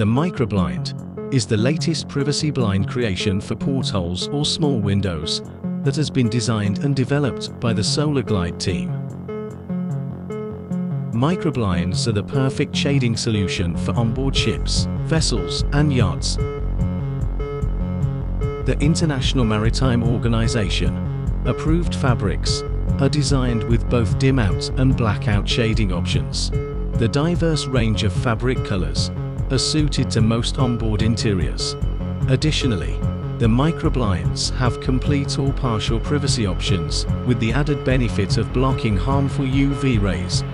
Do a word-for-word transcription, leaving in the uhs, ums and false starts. The microblind is the latest privacy blind creation for portholes or small windows that has been designed and developed by the SolarGlide team. Microblinds are the perfect shading solution for onboard ships, vessels, and yachts. The International Maritime Organization approved fabrics are designed with both dim-out and blackout shading options. The diverse range of fabric colors are suited to most onboard interiors. Additionally, the microblinds have complete or partial privacy options with the added benefit of blocking harmful U V rays